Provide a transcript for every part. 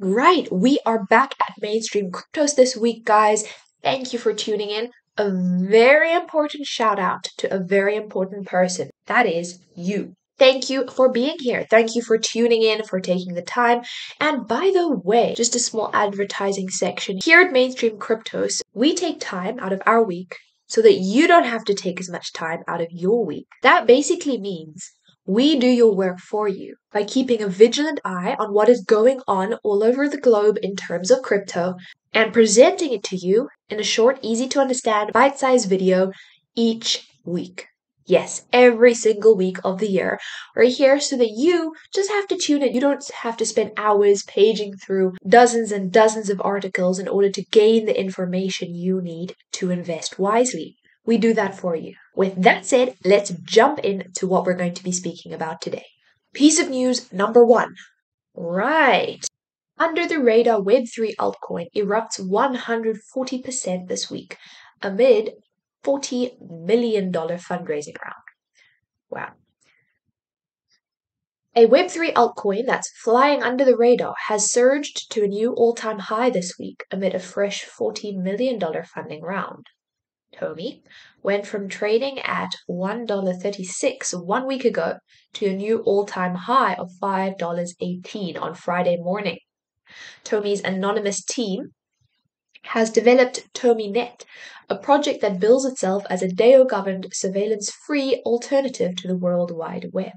Right, we are back at Mainstream Cryptos this week, guys. Thank you for tuning in. A very important shout out to a very important person. That is you. Thank you for being here. Thank you for tuning in, for taking the time. And by the way, just a small advertising section. Here at Mainstream Cryptos, we take time out of our week so that you don't have to take as much time out of your week. That basically means we do your work for you by keeping a vigilant eye on what is going on all over the globe in terms of crypto and presenting it to you in a short, easy-to-understand, bite-sized video each week. Yes, every single week of the year. Right here so that you just have to tune in. You don't have to spend hours paging through dozens and dozens of articles in order to gain the information you need to invest wisely. We do that for you. With that said, let's jump into what we're going to be speaking about today. Piece of news number one. Right. Under the radar Web3 altcoin erupts 140% this week amid $40 million fundraising round. Wow. A Web3 altcoin that's flying under the radar has surged to a new all-time high this week amid a fresh $40 million funding round. Tomi went from trading at $1.36 1 week ago to a new all-time high of $5.18 on Friday morning. Tomi's anonymous team has developed TomiNet, a project that bills itself as a DAO-governed, surveillance-free alternative to the World Wide Web.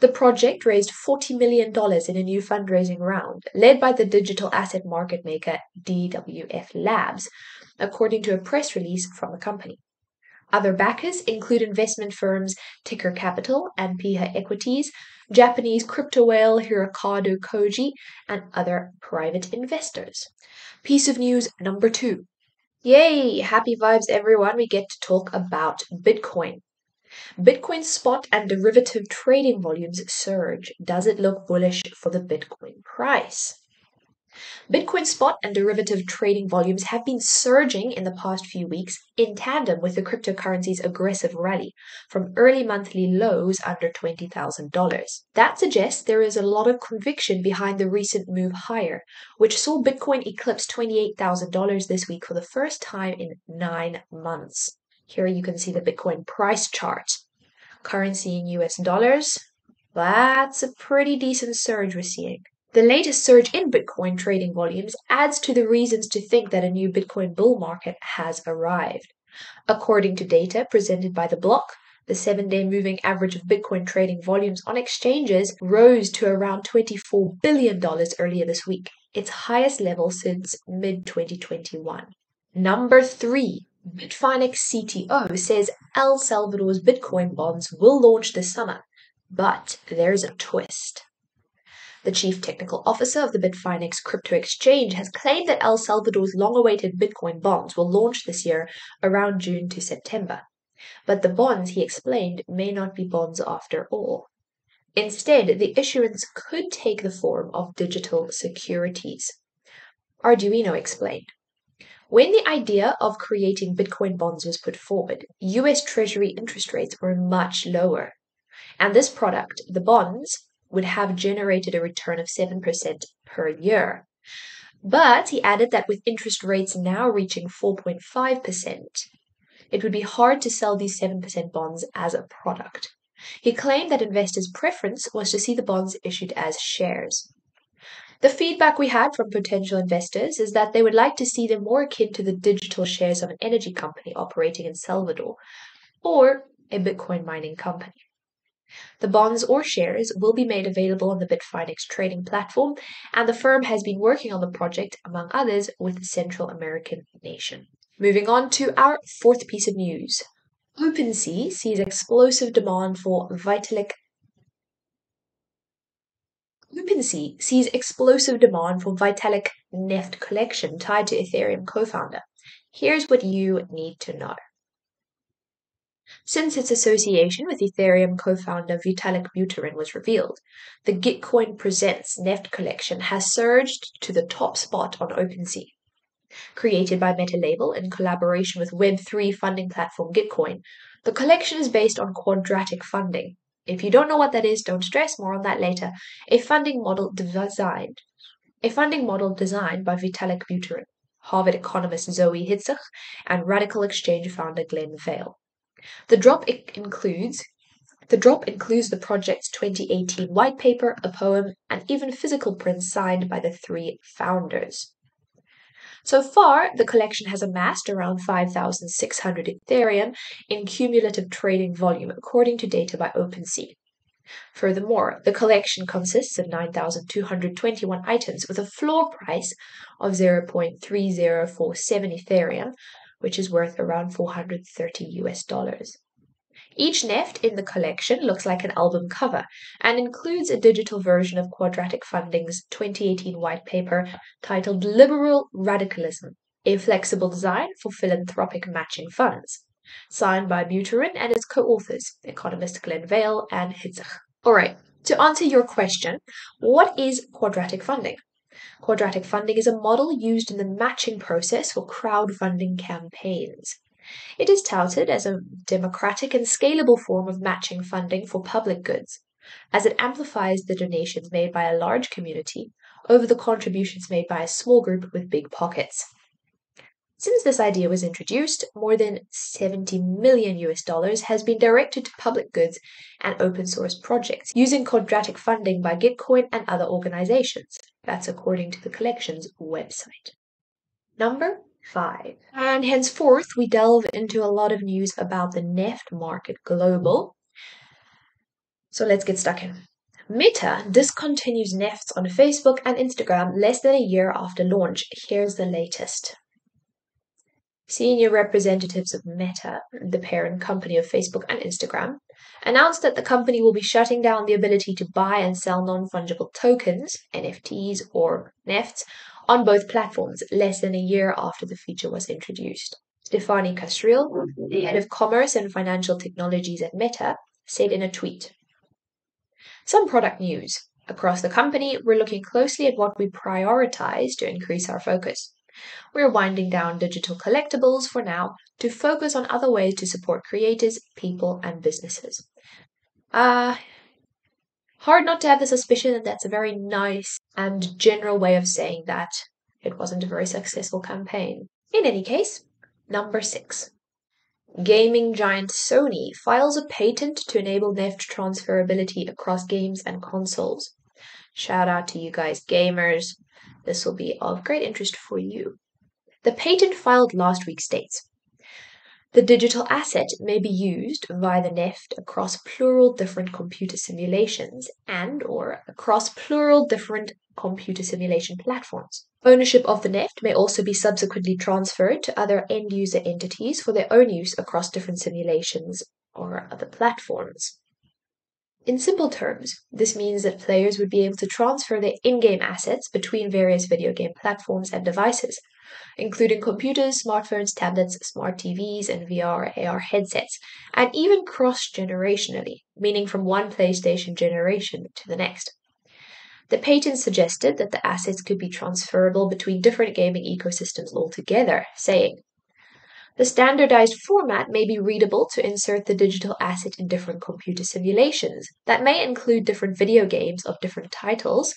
The project raised $40 million in a new fundraising round, led by the digital asset market maker DWF Labs, according to a press release from the company. Other backers include investment firms Ticker Capital and Piha Equities, Japanese crypto whale Hirokado Koji, and other private investors. Piece of news number two. Yay! Happy vibes, everyone. We get to talk about Bitcoin. Bitcoin spot and derivative trading volumes surge. Does it look bullish for the Bitcoin price? Bitcoin spot and derivative trading volumes have been surging in the past few weeks in tandem with the cryptocurrency's aggressive rally from early monthly lows under $20,000. That suggests there is a lot of conviction behind the recent move higher, which saw Bitcoin eclipse $28,000 this week for the first time in 9 months. Here you can see the Bitcoin price chart. Currency in US dollars. That's a pretty decent surge we're seeing. The latest surge in Bitcoin trading volumes adds to the reasons to think that a new Bitcoin bull market has arrived. According to data presented by The Block, the 7-day moving average of Bitcoin trading volumes on exchanges rose to around $24 billion earlier this week, its highest level since mid-2021. Number 3. Bitfinex CTO says El Salvador's Bitcoin bonds will launch this summer, but there's a twist. The chief technical officer of the Bitfinex crypto exchange has claimed that El Salvador's long-awaited Bitcoin bonds will launch this year around June to September. But the bonds, he explained, may not be bonds after all. Instead, the issuance could take the form of digital securities. Arduino explained. When the idea of creating Bitcoin bonds was put forward, US Treasury interest rates were much lower. And this product, the bonds, would have generated a return of 7% per year. But he added that with interest rates now reaching 4.5%, it would be hard to sell these 7% bonds as a product. He claimed that investors' preference was to see the bonds issued as shares. The feedback we had from potential investors is that they would like to see them more akin to the digital shares of an energy company operating in Salvador or a Bitcoin mining company. The bonds or shares will be made available on the Bitfinex trading platform, and the firm has been working on the project, among others, with the Central American nation. Moving on to our fourth piece of news. OpenSea sees explosive demand for Vitalik Neft collection tied to Ethereum co-founder. Here's what you need to know. Since its association with Ethereum co-founder Vitalik Buterin was revealed, the Gitcoin Presents Neft collection has surged to the top spot on OpenSea. Created by Meta Label in collaboration with Web3 funding platform Gitcoin, the collection is based on quadratic funding. If you don't know what that is, don't stress, more on that later. A funding model designed a funding model designed by Vitalik Buterin, Harvard economist Zoe Hitzig, and Radical Exchange founder Glenn Vail. The drop includes the project's 2018 white paper, a poem, and even physical prints signed by the three founders. So far, the collection has amassed around 5,600 Ethereum in cumulative trading volume, according to data by OpenSea. Furthermore, the collection consists of 9,221 items with a floor price of 0.3047 Ethereum, which is worth around $430. Each NFT in the collection looks like an album cover and includes a digital version of Quadratic Funding's 2018 white paper titled Liberal Radicalism, a flexible design for philanthropic matching funds, signed by Buterin and his co-authors, economist Glenn Vail and Hitzig. All right, to answer your question, what is quadratic funding? Quadratic funding is a model used in the matching process for crowdfunding campaigns. It is touted as a democratic and scalable form of matching funding for public goods, as it amplifies the donations made by a large community over the contributions made by a small group with big pockets. Since this idea was introduced, more than $70 million has been directed to public goods and open source projects using quadratic funding by Gitcoin and other organizations. That's according to the collection's website. Number 5. And henceforth, we delve into a lot of news about the NFT market global. So let's get stuck in. Meta discontinues NFTs on Facebook and Instagram less than a year after launch. Here's the latest. Senior representatives of Meta, the parent company of Facebook and Instagram, announced that the company will be shutting down the ability to buy and sell non-fungible tokens, NFTs or NFTs, on both platforms less than a year after the feature was introduced. Stephanie Casriel, the head of commerce and financial technologies at Meta, said in a tweet, "Some product news. Across the company, we're looking closely at what we prioritize to increase our focus. We're winding down digital collectibles for now to focus on other ways to support creators, people, and businesses." Hard not to have the suspicion that that's a very nice and general way of saying that it wasn't a very successful campaign. In any case, number 6. Gaming giant Sony files a patent to enable NFT transferability across games and consoles. Shout out to you guys, gamers. This will be of great interest for you. The patent filed last week states, "The digital asset may be used via the NFT across plural different computer simulations and or across plural different computer simulation platforms. Ownership of the NFT may also be subsequently transferred to other end-user entities for their own use across different simulations or other platforms." In simple terms, this means that players would be able to transfer their in-game assets between various video game platforms and devices, including computers, smartphones, tablets, smart TVs, and VR, AR headsets, and even cross-generationally, meaning from one PlayStation generation to the next. The patent suggested that the assets could be transferable between different gaming ecosystems altogether, saying, "The standardized format may be readable to insert the digital asset in different computer simulations that may include different video games of different titles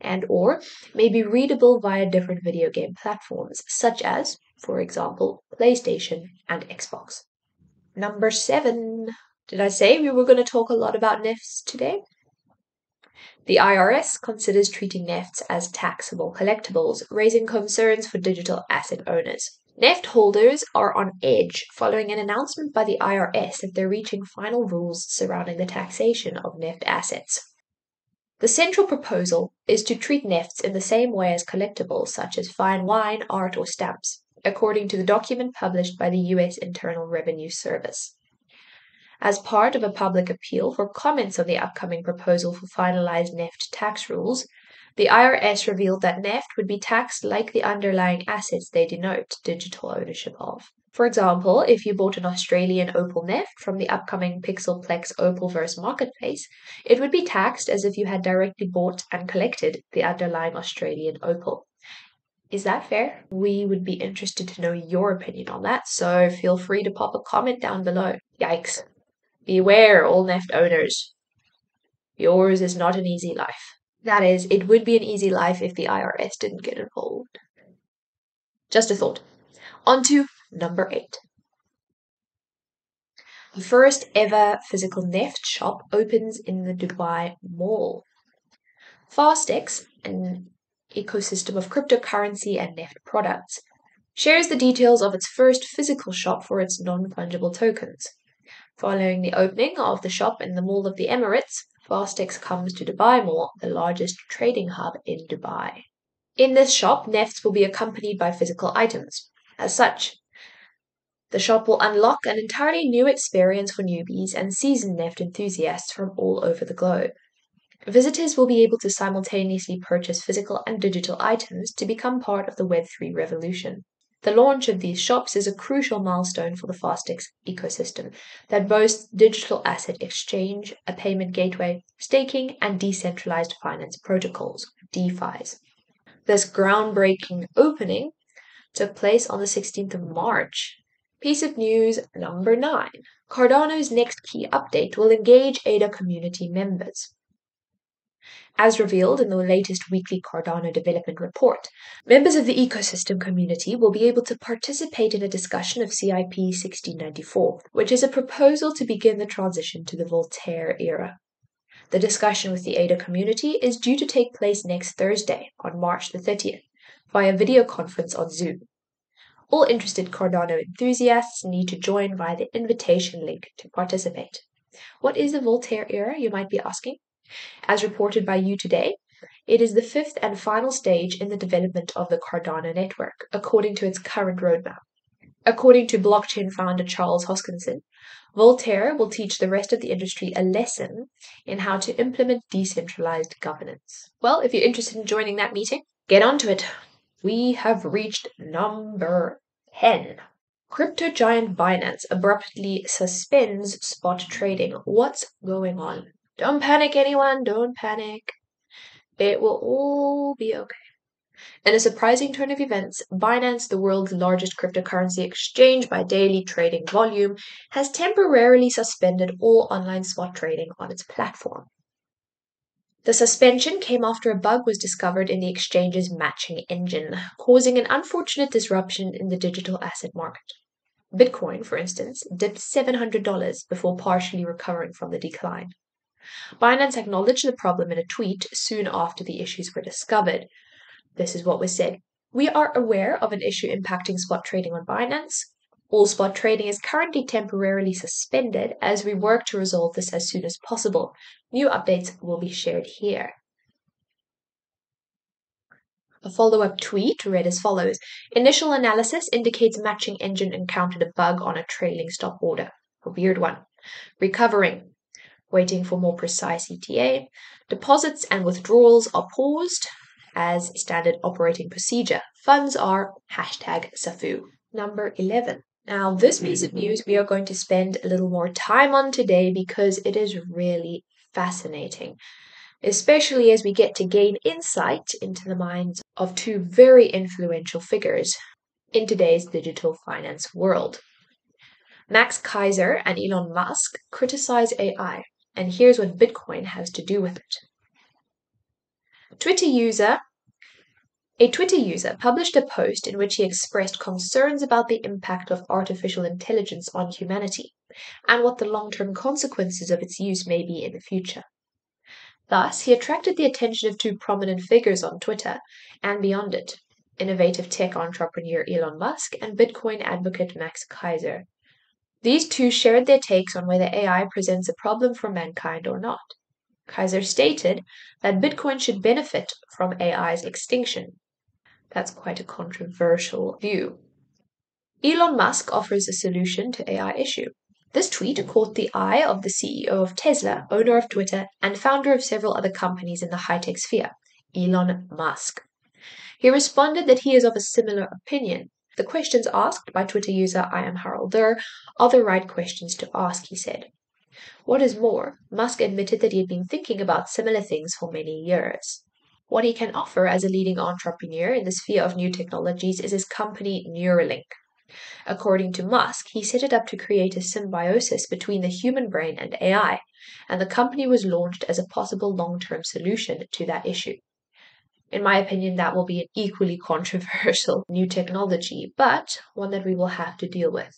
and or may be readable via different video game platforms, such as, for example, PlayStation and Xbox." Number 7. Did I say we were going to talk a lot about NFTs today? The IRS considers treating NFTs as taxable collectibles, raising concerns for digital asset owners. NFT holders are on edge following an announcement by the IRS that they're reaching final rules surrounding the taxation of NFT assets. The central proposal is to treat NFTs in the same way as collectibles such as fine wine, art, or stamps, according to the document published by the US Internal Revenue Service. As part of a public appeal for comments on the upcoming proposal for finalized NFT tax rules, the IRS revealed that NFT would be taxed like the underlying assets they denote digital ownership of. For example, if you bought an Australian Opal NFT from the upcoming Pixelplex Opalverse marketplace, it would be taxed as if you had directly bought and collected the underlying Australian Opal. Is that fair? We would be interested to know your opinion on that, so feel free to pop a comment down below. Yikes. Beware, all NFT owners. Yours is not an easy life. That is, it would be an easy life if the IRS didn't get involved. Just a thought. On to number 8. The first ever physical theft shop opens in the Dubai Mall. Fastex, an ecosystem of cryptocurrency and theft products, shares the details of its first physical shop for its non-fungible tokens. Following the opening of the shop in the Mall of the Emirates, Fastex comes to Dubai Mall, the largest trading hub in Dubai. In this shop, nefts will be accompanied by physical items. As such, the shop will unlock an entirely new experience for newbies and seasoned neft enthusiasts from all over the globe. Visitors will be able to simultaneously purchase physical and digital items to become part of the Web3 revolution. The launch of these shops is a crucial milestone for the Fastex ecosystem that boasts digital asset exchange, a payment gateway, staking, and decentralized finance protocols, DeFis. This groundbreaking opening took place on the 16th of March. Piece of news number 9. Cardano's next key update will engage ADA community members. As revealed in the latest weekly Cardano development report, members of the ecosystem community will be able to participate in a discussion of CIP 1694, which is a proposal to begin the transition to the Voltaire era. The discussion with the ADA community is due to take place next Thursday, on March the 30th, via video conference on Zoom. All interested Cardano enthusiasts need to join via the invitation link to participate. What is the Voltaire era, you might be asking? As reported by You Today, it is the 5th and final stage in the development of the Cardano network, according to its current roadmap. According to blockchain founder Charles Hoskinson, Voltaire will teach the rest of the industry a lesson in how to implement decentralized governance. Well, if you're interested in joining that meeting, get on to it. We have reached number 10. Crypto giant Binance abruptly suspends spot trading. What's going on? Don't panic, anyone. Don't panic. It will all be okay. In a surprising turn of events, Binance, the world's largest cryptocurrency exchange by daily trading volume, has temporarily suspended all online spot trading on its platform. The suspension came after a bug was discovered in the exchange's matching engine, causing an unfortunate disruption in the digital asset market. Bitcoin, for instance, dipped $700 before partially recovering from the decline. Binance acknowledged the problem in a tweet soon after the issues were discovered. This is what was said. "We are aware of an issue impacting spot trading on Binance. All spot trading is currently temporarily suspended as we work to resolve this as soon as possible. New updates will be shared here." A follow-up tweet read as follows. "Initial analysis indicates matching engine encountered a bug on a trailing stop order. A weird one. Recovering. Waiting for more precise ETA, deposits and withdrawals are paused as standard operating procedure. Funds are #SAFU. Number 11. Now, this piece of news we are going to spend a little more time on today because it is really fascinating, especially as we get to gain insight into the minds of two very influential figures in today's digital finance world. Max Keiser and Elon Musk criticize AI. And here's what Bitcoin has to do with it. A Twitter user published a post in which he expressed concerns about the impact of artificial intelligence on humanity and what the long-term consequences of its use may be in the future. Thus, he attracted the attention of two prominent figures on Twitter and beyond it, innovative tech entrepreneur Elon Musk and Bitcoin advocate Max Keiser. These two shared their takes on whether AI presents a problem for mankind or not. Keiser stated that Bitcoin should benefit from AI's extinction. That's quite a controversial view. Elon Musk offers a solution to AI issue. This tweet caught the eye of the CEO of Tesla, owner of Twitter, and founder of several other companies in the high-tech sphere, Elon Musk. He responded that he is of a similar opinion. "The questions asked by Twitter user I am Harolder are the right questions to ask," he said. What is more, Musk admitted that he had been thinking about similar things for many years. What he can offer as a leading entrepreneur in the sphere of new technologies is his company Neuralink, According to Musk, he set it up to create a symbiosis between the human brain and AI, and the company was launched as a possible long-term solution to that issue. In my opinion, that will be an equally controversial new technology, but one that we will have to deal with.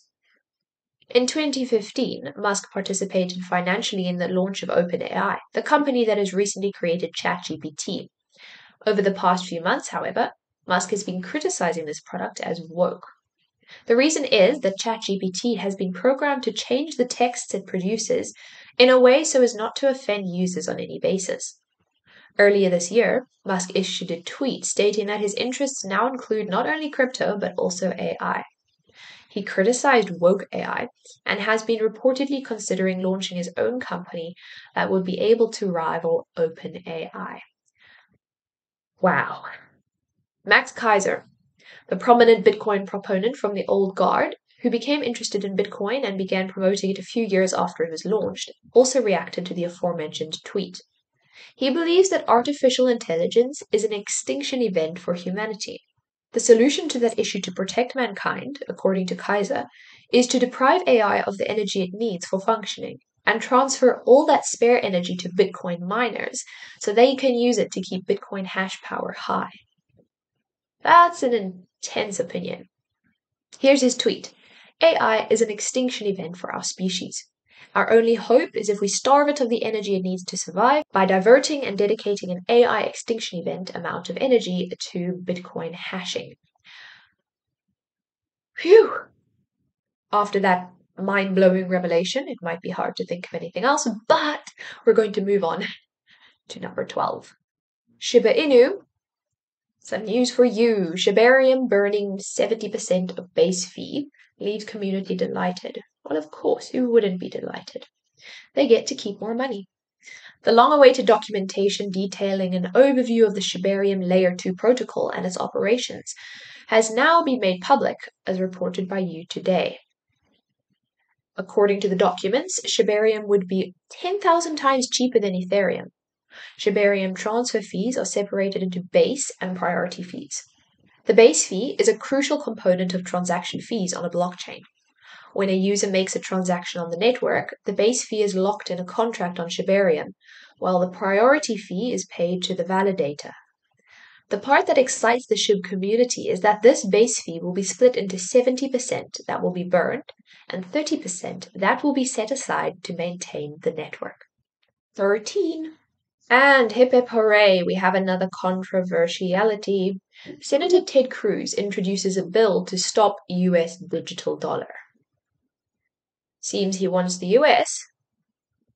In 2015, Musk participated financially in the launch of OpenAI, the company that has recently created ChatGPT. Over the past few months, however, Musk has been criticizing this product as woke. The reason is that ChatGPT has been programmed to change the texts it produces in a way so as not to offend users on any basis. Earlier this year, Musk issued a tweet stating that his interests now include not only crypto but also AI. He criticized woke AI and has been reportedly considering launching his own company that would be able to rival OpenAI. Wow. Max Keiser, the prominent Bitcoin proponent from the old guard, who became interested in Bitcoin and began promoting it a few years after it was launched, also reacted to the aforementioned tweet. He believes that artificial intelligence is an extinction event for humanity. The solution to that issue to protect mankind, according to Keiser, is to deprive AI of the energy it needs for functioning and transfer all that spare energy to Bitcoin miners so they can use it to keep Bitcoin hash power high. That's an intense opinion. Here's his tweet. AI is an extinction event for our species. Our only hope is if we starve it of the energy it needs to survive by diverting and dedicating an AI extinction event amount of energy to Bitcoin hashing. Phew! After that mind-blowing revelation, it might be hard to think of anything else, but we're going to move on to number 12. Shiba Inu. Some news for you. Shibarium burning 70% of base fee. Leaves community delighted. Well, of course, who wouldn't be delighted? They get to keep more money. The long-awaited documentation detailing an overview of the Shibarium Layer 2 protocol and its operations has now been made public, as reported by you today. According to the documents, Shibarium would be 10,000 times cheaper than Ethereum. Shibarium transfer fees are separated into base and priority fees. The base fee is a crucial component of transaction fees on a blockchain. When a user makes a transaction on the network, the base fee is locked in a contract on Shibarium, while the priority fee is paid to the validator. The part that excites the Shib community is that this base fee will be split into 70% that will be burned and 30% that will be set aside to maintain the network. 13. And hip hip hooray, we have another controversiality. Senator Ted Cruz introduces a bill to stop US digital dollar. Seems he wants the US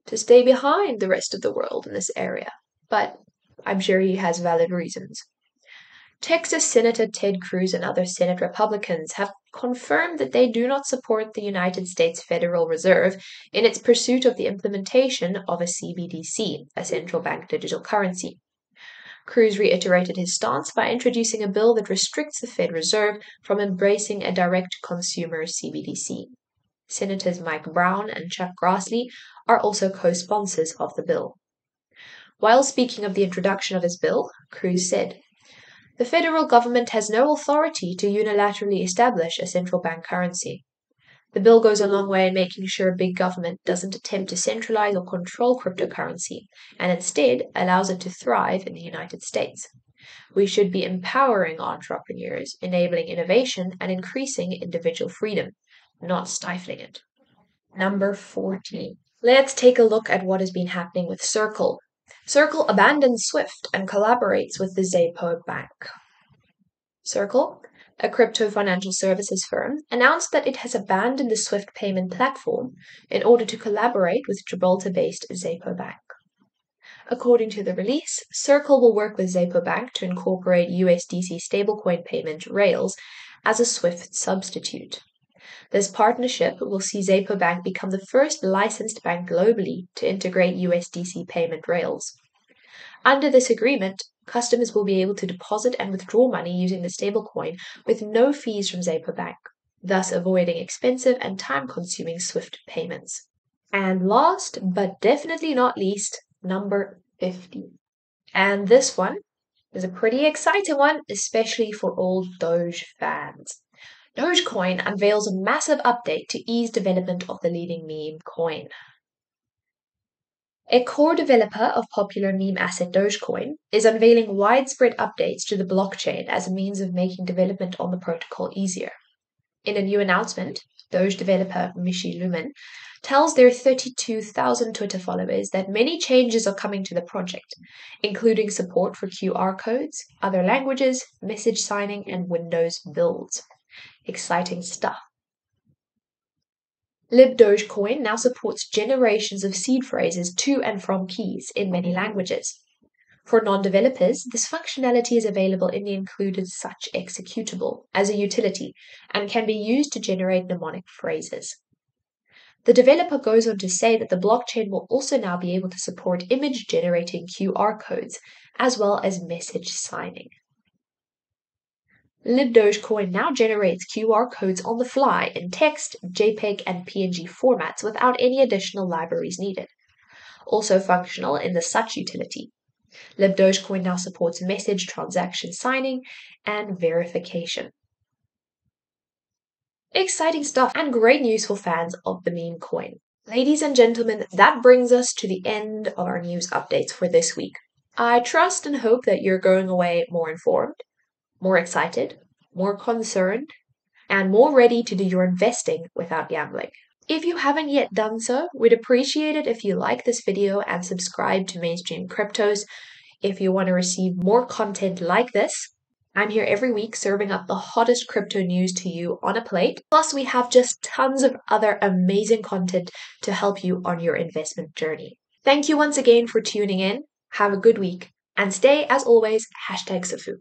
to stay behind the rest of the world in this area, but I'm sure he has valid reasons. Texas Senator Ted Cruz and other Senate Republicans have confirmed that they do not support the United States Federal Reserve in its pursuit of the implementation of a CBDC, a central bank digital currency. Cruz reiterated his stance by introducing a bill that restricts the Fed Reserve from embracing a direct consumer CBDC. Senators Mike Brown and Chuck Grassley are also co-sponsors of the bill. While speaking of the introduction of his bill, Cruz said, "The federal government has no authority to unilaterally establish a central bank currency. The bill goes a long way in making sure big government doesn't attempt to centralize or control cryptocurrency, and instead allows it to thrive in the United States. We should be empowering entrepreneurs, enabling innovation, and increasing individual freedom, not stifling it." Number 14. Let's take a look at what has been happening with Circle. Circle abandons SWIFT and collaborates with the Zapo Bank. Circle, a crypto financial services firm, announced that it has abandoned the SWIFT payment platform in order to collaborate with Gibraltar-based Zapo Bank. According to the release, Circle will work with Zapo Bank to incorporate USDC stablecoin payment rails as a SWIFT substitute. This partnership will see Zapo Bank become the first licensed bank globally to integrate USDC payment rails. Under this agreement, customers will be able to deposit and withdraw money using the stablecoin with no fees from Zapo Bank, thus avoiding expensive and time-consuming SWIFT payments. And last, but definitely not least, number 15. And this one is a pretty exciting one, especially for all Doge fans. Dogecoin unveils a massive update to ease development of the leading meme coin. A core developer of popular meme asset Dogecoin is unveiling widespread updates to the blockchain as a means of making development on the protocol easier. In a new announcement, Doge developer Mishi Lumen tells their 32,000 Twitter followers that many changes are coming to the project, including support for QR codes, other languages, message signing, and Windows builds. Exciting stuff. LibDogecoin now supports generations of seed phrases to and from keys in many languages. For non-developers, this functionality is available in the included such executable as a utility and can be used to generate mnemonic phrases. The developer goes on to say that the blockchain will also now be able to support image-generating QR codes as well as message signing. LibDogecoin now generates QR codes on the fly in text, JPEG, and PNG formats without any additional libraries needed. Also functional in the such utility, LibDogecoin now supports message transaction signing and verification. Exciting stuff and great news for fans of the meme coin. Ladies and gentlemen, that brings us to the end of our news updates for this week. I trust and hope that you're going away more informed, more excited, more concerned, and more ready to do your investing without gambling. If you haven't yet done so, we'd appreciate it if you like this video and subscribe to Mainstream Cryptos if you want to receive more content like this. I'm here every week serving up the hottest crypto news to you on a plate. Plus, we have just tons of other amazing content to help you on your investment journey. Thank you once again for tuning in. Have a good week and stay, as always, #Safu.